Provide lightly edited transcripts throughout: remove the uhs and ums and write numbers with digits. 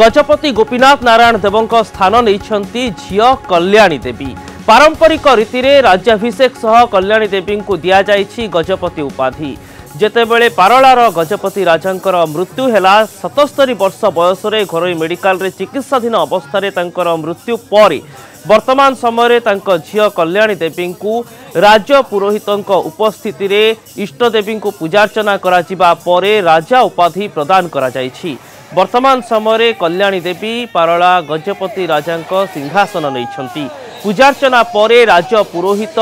गजपति गोपीनाथ नारायण देवों स्थान नहीं झिया कल्याणी देवी। पारंपरिक रीति रे राज्याभिषेक सह कल्याणी देवी को दिया जाय गजपति उपाधि। जेतेबेले पारलार गजपति राजांकर मृत्यु हैला 77 वर्ष बयस घरोई मेडिकल रे चिकित्साधीन अवस्था रे मृत्यु पर वर्तमान समय झियो कल्याणी देवी को राज्य पुरोहितंक उपस्थिति रे इष्ट देवी को पूजार्चना करा परे राजा उपाधि प्रदान करा जायछि। वर्तमान समय कल्याणी देवी पारला गजपति राजांकर सिंहासन नैछंती। पूजार्चना परे राज्य पुरोहित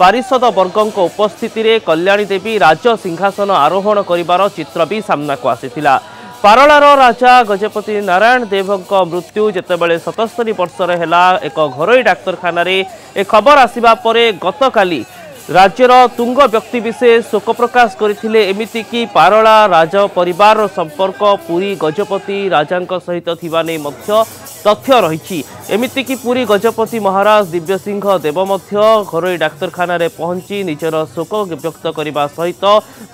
पारिषद वर्गों उपस्थिति रे कल्याणी देवी राज्य सिंहासन आरोहण करिबार चित्र भी सामना को आसीथिला। पारलार राजा गजपति नारायण देवों मृत्यु जेतेबेले 77 वर्षर हैला एक घरोई डाक्तरखाना रे एक खबर आसीबा परे गतकाली राज्यर तुंग व्यक्ति विशेष शोक प्रकाश करथिले। एमिति कि पारला राजा परिवार संपर्क पूरी गजपति राजांक सहित थिबा नै मुख्य तथ्य रही। एमिति कि पूरी गजपति महाराज दिव्य सिंह देव घरोई डाक्तरखाना रे पहुंची निजर शोक व्यक्त करने सहित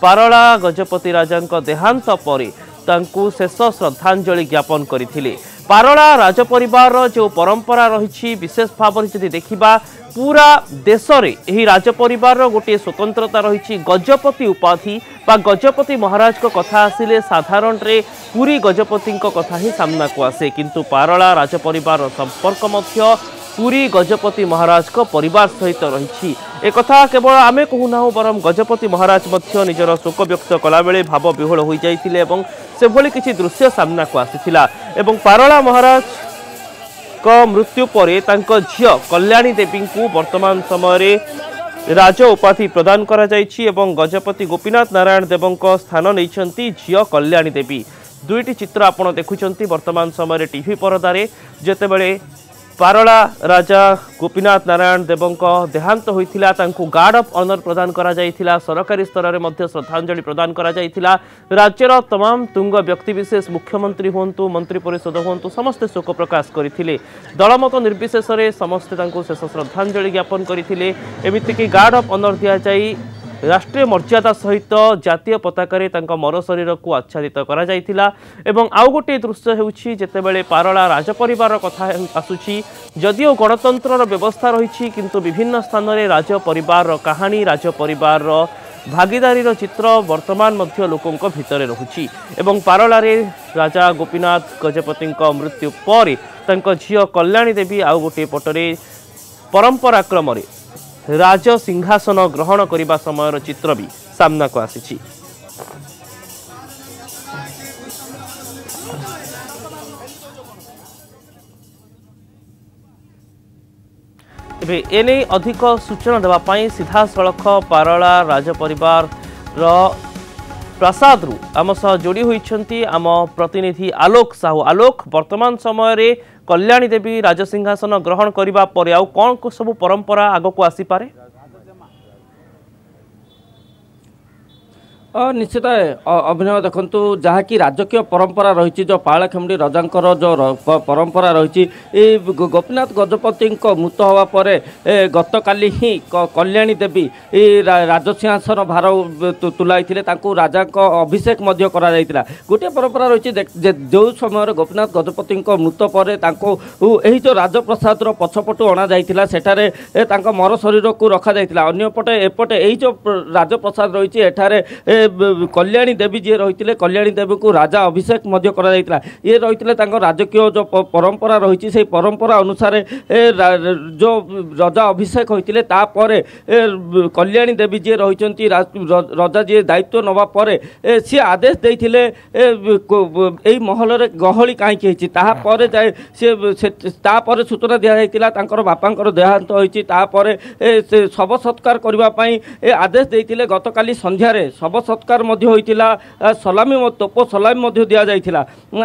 पारला गजपति राजांक देहांत पर तांकु शेष श्रद्धांजलि ज्ञापन करथिले। पारला राजपरिवार जो परंपरा रही विशेष भाव में जदि देखा पूरा देश में राजपरिवार गोटे स्वतंत्रता रही। गजपति उपाधि बा गजपति महाराज को कथा आसिले साधारण रे पूरी गजपति कथा ही सामना को आसे, किंतु पारला राजपरिवार संपर्क मध्य पूरी गजपति महाराज को परिवार सहित रही। एक कथा केवल आमे कहूना बरम गजपति महाराज मध्य निजर शोक व्यक्त कला बेले भाव विहल हो जाते और सेभली किसी दृश्य सामना को आसीथिला। एवं पारला महाराज को मृत्यु परे तांको झियो कल्याणी देवी को वर्तमान समय राज उपाधि प्रदान करा जायछि एवं गजपति गोपीनाथ नारायण देवों स्थान नहीं झियो कल्याणी देवी। दुईटी चित्र आपण देखुचंती वर्तमान समय टीवी परदारे जेतेबेले पारला राजा गोपीनाथ नारायण देवों देहांत होता गार्ड ऑफ ऑनर प्रदान करा जायथिला। सरकारी स्तर में श्रद्धांजलि प्रदान करा जायथिला। राज्यर तमाम तुंग व्यक्तिविशेष मुख्यमंत्री हुंतु मंत्रिपरिषद हुंतु समस्ते शोक प्रकाश करथिले। दलमत निर्विशेष समस्ते शेष श्रद्धांजलि ज्ञापन करथिले। एमिति कि गार्ड ऑफ ऑनर दिया जाई राष्ट्रीय मर्यादा सहित जातीय पताकारे मर शरीर को आच्छादित करा जायथिला। एवं आउ गोटे दृश्य हेउछि जेतेबेले पारला राजपरिवार कथा आसुछि। जदियो गणतंत्रर व्यवस्था रही किंतु विभिन्न स्थान में राजपरिवार कहानी राजपरिवार भागीदारीर चित्र वर्तमान मध्य लोकंक भितरे रहुछि। एवं पारला रे राजा गोपीनाथ गजपति मृत्यु पर तांको झियो कल्याणी देवी आउ गोटे पटरे परंपरा क्रम राज सिंहासन ग्रहण करने समय चित्र भी सामना को आसी। एने अधिक सूचना देवाई सीधा सड़ख पारला राजपरिवार प्रसाद रु आम सह जोड़ी होती आम प्रतिनिधि आलोक साहू। आलोक, वर्तमान समय रे कल्याणी देवी राज सिंहासन ग्रहण करिबा परे आउ कोन को सब परंपरा आगो को आसी पारे? निश्चित अभिनव देखु जहाँकि राजकीय परंपरा रही जो पालाखेमुंडी राजांकर जो परंपरा रही गोपीनाथ गजपति मृत होवा पर गत काली ही कल्याणी देवी राज सिंहासन भार तुलाइथिले। राजा अभिषेक गोटे परंपरा रही जो समय गोपीनाथ गजपति मृत पर यही जो राजप्रसाद पछपटू अणा जाइथिला सेठारे मर शरीर को रखा जाइथिला। अन्य पटे एपटे यही जो राजप्रसाद रही एठारे कल्याणी देवी जी रही कल्याणी देवी को राजा अभिषेक ये रही राजकीय जो परंपरा रही से परंपरा अनुसार जो राजा अभिषेक होते तापर कल्याणी देवी जी रही राजा जी दायित्व नवा परे सी आदेश देते यही महल रे गहली कहीं तापर जाए सी सूचना दि जाता बापा देहांत होती तापर शव सत्कार करने आदेश देते गत काली संध्या शव सत्कार सलामी तोप सलामी दि जाता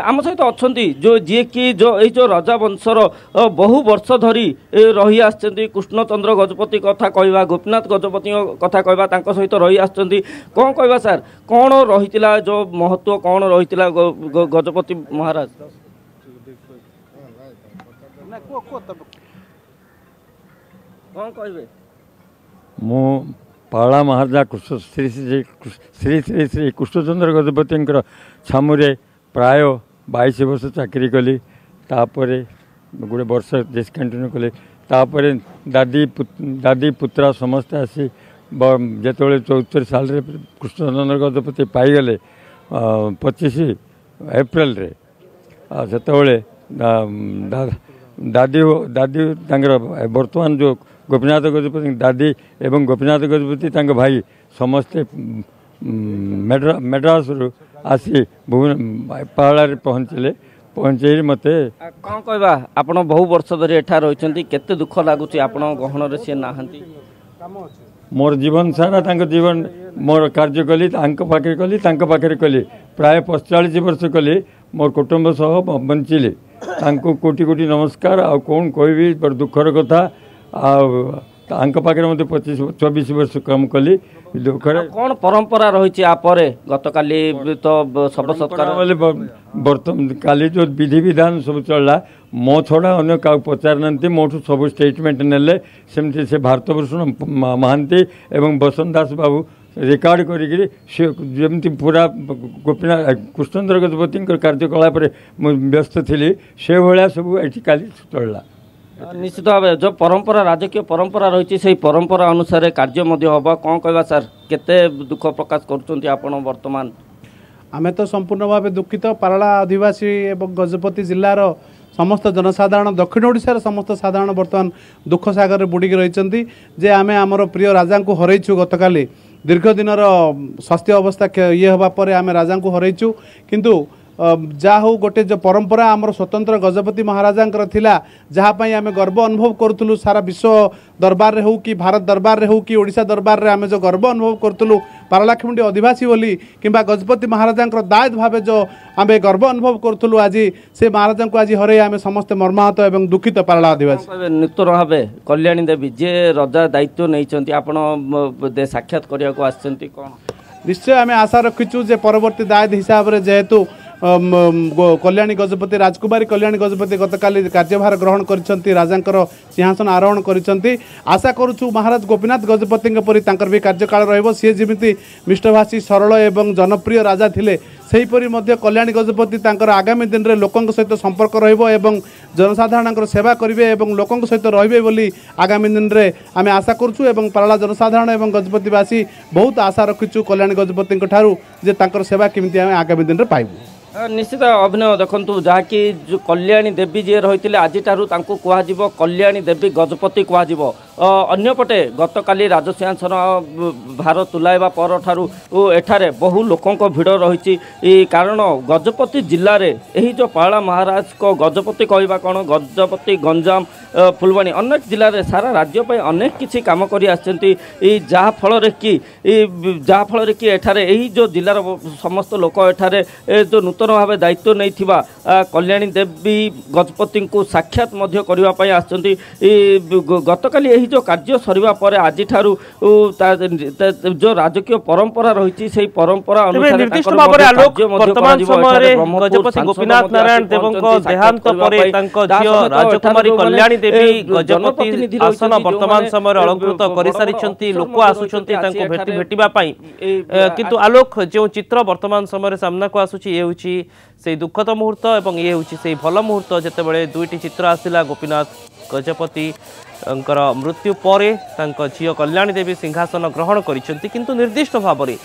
आम सहित अच्छा जो जी कि जो ये जो राजा वंशर बहु वर्ष धरी रही कृष्णचंद्र गजपति कथा कहवा गोपीनाथ गजपति कथा कहवा सहित रही आँ कह सार कौन रही जो महत्व कौन रही गजपति महाराज कौन कह पाला महाराजा कृष्ण श्री श्री श्री श्री श्री कृष्णचंद्र गजपति छामुरे प्राय 22 वर्ष चाकरी कली तापरे गोटे वर्ष डिसकंटिन्यू कले तापरे दादी पुत्रा समस्त आसी जिते 74 साल कृष्णचंद्र गजपति पाईगले 25 एप्रिल से दादी दादी बर्तमान जो गोपीनाथ गजपति दादी एवं गोपीनाथ गजपति तांग भाई समस्ते मेड्रास रु आसी पहाड़ पहुँचले पहुँचे मते कौन कहवा आप बहु वर्ष धरी एठा रही केते दुख लगुच गहन सी ना मोर जीवन सारा तांक जीवन मोर कार्य कली पाखे कली प्राय 45 वर्ष कली मोर कुटुंब सह बंचिली तांको कोटी कोटी नमस्कार आ कौन कहबी बड़ दुखर कथा आखिर मत 24 वर्ष कम कली दुख कौन परंपरा रही गत काली तो सब सत्कार बर्तमान काली जो विधि विधान सब चलला मो छड़ा अगर क्या पचार ना मोठ सब स्टेटमेंट नेले सेमती से भारतभूषण महांती एवं बसंत दास बाबू रेकर्ड करमती पूरा गोपीनाथ कृष्णचंद्र गजपति कार्यकलाप व्यस्त थी से भाया सब ये काली चलला निश्चित भाव जो परंपरा राजकीय परंपरा रही से परंपरा अनुसार कार्य हम कौन कहवा सर केते दुख प्रकाश करुँच वर्तमान आमे तो संपूर्ण भाव दुखित पारला आदिवासी एवं गजपति जिलार समस्त जनसाधारण दक्षिण ओडिशार समस्त साधारण बर्तमान दुख सागर बुड़िक रही जे आमे आमर प्रिय राजा को हरईचु गत काली दीर्घ दिन स्वास्थ्य अवस्था ये होगापर आम राजा को हरईचु किंतु जा हो गोटे जो परंपरा आमर स्वतंत्र गजपति महाराजांकर थिला जहाँपाई आम गर्व अनुभव करूँ सारा विश्व दरबार रे हो कि भारत दरबार रे हो कि ओडिशा दरबार रे आम जो गर्व अनुभव करूँ पारलाखिमुंडी आदिवासी बोली किंबा गजपति महाराजांकर दायित्व भावे जो आम गर्व अनुभव करूँ आज से महाराजा को आज हर आम समस्ते मर्माहत और दुखित पारला आदिवासी नूतन भाव कल्याणी देवी जे रजा दायित्व नहीं आप साक्षात करने को आँ निश्चय आम आशा रखीचु जे परवर्ती दायित्व हिसाब से जेहेतु कल्याणी गजपति राजकुमारी कल्याणी गजपति गतकाली कार्यभार ग्रहण कर राजांकर सिंहासन आरोहण कर आशा करूँ महाराज गोपीनाथ गजपति परी तांकर भी कार्यकाल रे जमी मिष्टभाषी सरल एवं जनप्रिय राजा थिले सेहीपरी मध्य कल्याणी गजपति तांकर आगामी दिन में लोकों सहित संपर्क एवं जनसाधारण सेवा करेंगे और लोकों सहित रहिबे बोली आगामी दिन में आम आशा करूँ एवं पारला जनसाधारण एवं गजपतिवासी बहुत आशा रखीचु कल्याणी गजपति ठारू जे तांकर सेवा केमिति आम आगामी दिन में पाइबु निश्चित अभिनय देखु जहाँकि जो कल्याणी देवी जी रही आज कह कल्याणी देवी गजपति कह अन्यपटे गत काली राजसिंहासन भार तुलाइवा पर एठारे बहु लोकों भिड़ रही कारण गजपति जिले में यही जो पाला महाराज को गजपति कहवा कौन गजपति गंजाम फुलवाणी अनेक जिले में सारा राज्यपाई अनेक किसी काम कर जहाँफल कि एठारे यही जो जिलार समस्त लोक एठारे जो नूतन भाव दायित्व नहीं कल्याणी देवी गजपति को साक्षात करने आसती गत काली यही जो कार्य सरवा पर आज जो राजकीय परंपरा रही से परंपरा गोपीनाथ नारायण देवंको देहांत परे राजकुमारी कल्याणी देवी गजपति आसन वर्तमान समय अलंकृत कर सारी लोक आसुंच भेटापी किंतु आलोक जो चित्र बर्तमान समय सामना को आसूची ये हूँ से दुखद मुहूर्त और ये हूँ से भल मुहूर्त जिते दुईटी चित्र आसला गोपीनाथ गजपति मृत्यु परे तांको झियो कल्याणी देवी सिंहासन ग्रहण करिसेंती किंतु निर्दिष्ट भाव में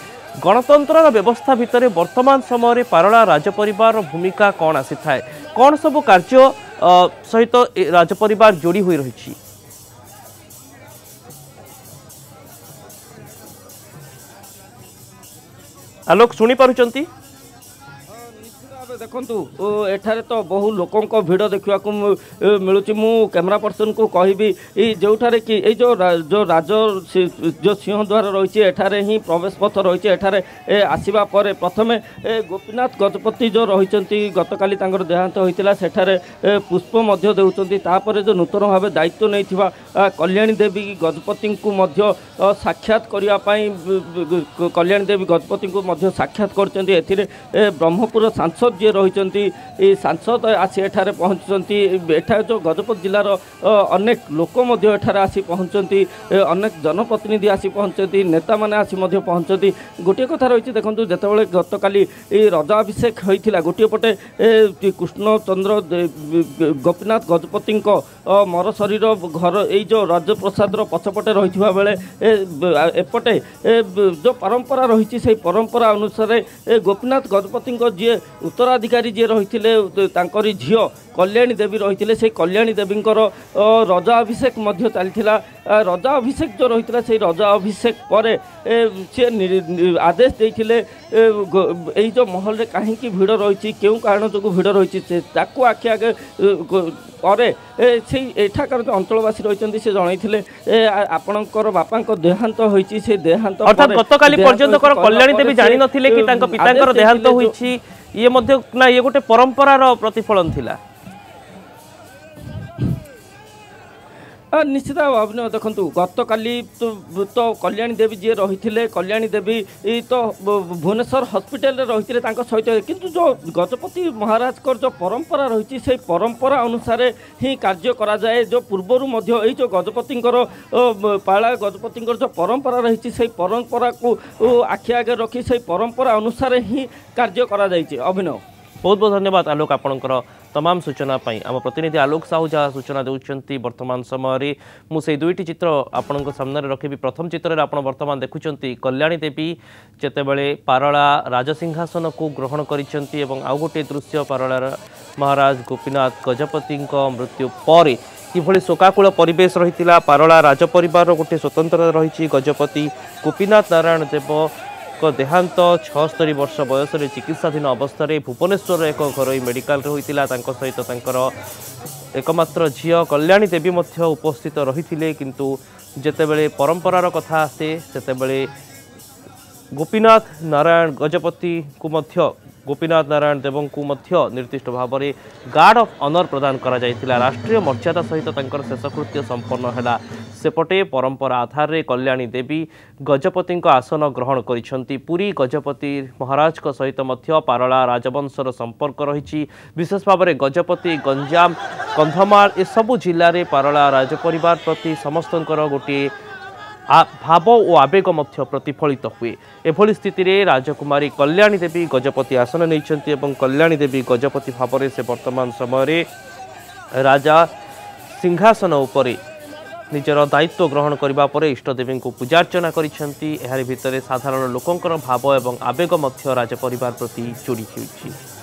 गणतंत्र व्यवस्था भितर वर्तमान समय पारला राजपरिवार भूमिका कौन आसी थाए कौन सब कार्य सहित तो राजपरिवार जोड़ी हुई रही आलोक शुणी पारुचंती देखु एठारे तो बहु लोकों भिड़ देखा मिलूँ मु कैमरा पर्सन को कहबी जोठारे कि जो राज जो सिंहद्वार रही एठारे ही प्रवेश पथ रही एठारे आसवा पर प्रथम गोपीनाथ गजपति जो रही गत काली देहांत होता सेठारे पुष्प देपर जो नूतन भाव दायित्व नहीं कल्याणी देवी गजपति को साक्षात करने कल्याणी देवी गजपति को साक्षात कर ब्रह्मपुर सांसद जी रही सांसद आसी एठारे पहुँचुंती। एठार जो गजपत जिलार अनेक लोक आसी पहुँचुंती, अनेक जनप्रतिनिधि आसी पहुँचुंती, नेता माने आसी मध्य पहुँचुंती। गोटे कथा रही देखु जितेबाला गत काली रजाभिषेक होता गोटे पटे कृष्णचंद्र गोपीनाथ गजपति मर शरीर घर यो राजप्रसाद पछपटे रही बेले एपटे जो परंपरा रही से परंपरा अनुसार गोपीनाथ गजपति जी उत्तराधिकारी जी रही झी कल्याणी देवी रही से कल्याणी देवी रजाभिषेक चली रजाभिषेक जो रही से रजाभिषेक पर सी आदेश देते यो महल में कहीं भिड़ रही क्यों कारण जो भिड़ रही आखि आगे पर एठाकार जो अंचलवासी रही से जन आपणकर बापा देहांत होती से देहांत अर्थात गत काली पर्यंत कल्याणी देवी जानी नथिले कि तांको पितांकर देहांत होईछि ये मध्ये ना ये गोटे परंपरार प्रतिफलन थिला निश्चित भाव में। देखु गत काली तो कल्याणी देवी जी रही कल्याणी देवी तो भुवनेश्वर हॉस्पिटल रही सहित किंतु जो गजपति महाराज को जो परंपरा रही से परंपरा अनुसार ही कार्य करा जाए। जो पूर्वर मध्य जो गजपति पाला गजपति जो परंपरा रही से परंपरा को आखि आगे रखी से परंपरा अनुसार ही कार्य करा जाए। अभिनव बहुत बहुत धन्यवाद आलोक आपणकर तमाम सूचना पाई। आम प्रतिनिधि आलोक साहू जहाँ सूचना देउछंती वर्तमान समय रे मु से दुईटी चित्र आपनक सामने रखिबी। प्रथम चित्र आपण वर्तमान देखुछंती कल्याणी देवी जेतेबेले पारला राजसिंहासन को ग्रहण करिसेंती एवं आउ गोटे दृश्य पारला महाराज गोपीनाथ गजपति मृत्यु पर किभली शोकाकुल परिवेश रहितिला। पारला राजपरिवार गोटे स्वतंत्र रही गजपति गोपीनाथ नारायण देव देहांत 76 वर्ष बयस चिकित्साधीन अवस्था भुवनेश्वर एक घरोई मेडिकल होता सहित एकमात्र झील कल्याणी देवी उपस्थित रही। किंतु जेतेबेले परंपरार कथा आसे सेतेबेले गोपीनाथ नारायण गजपति को गोपीनाथ नारायण देवं को निर्दिष्ट भाव में गार्ड ऑफ ऑनर प्रदान करा जायतिला। राष्ट्रीय मर्यादा सहित तंकर शेषकृत्य संपन्न है। सेपटे परंपरा आधार रे कल्याणी देवी गजपति आसन ग्रहण करिसेंती। पूरी गजपति महाराज को सहित पारला राजवंशर संपर्क रही। विशेष भाव में गजपति गंजाम कंधमाल ए सबु जिले में पारला राजपरिवार प्रति समस्त गोटे भाव और आवेग प्रतिफलित हुए। एभली स्थिति में राजकुमारी कल्याणी देवी गजपति आसन नहीं कल्याणी देवी गजपति भाव में से वर्तमान समय राजा सिंहासन उपरे निजर दायित्व ग्रहण करने पर इष्टदेवी को पूजार्चना करी। साधारण लोकंर भाव और आवेग राजपरिवार प्रति जोड़ी होती।